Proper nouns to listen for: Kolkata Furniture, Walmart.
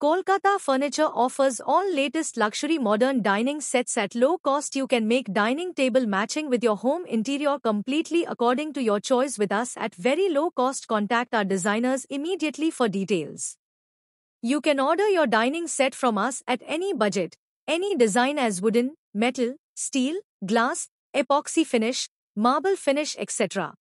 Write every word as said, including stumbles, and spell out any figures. Kolkata Furniture offers all latest luxury modern dining sets at low cost. You can make dining table matching with your home interior completely according to your choice with us at very low cost. Contact our designers immediately for details. You can order your dining set from us at any budget, any design as wooden, metal, steel, glass, epoxy finish, marble finish, et cetera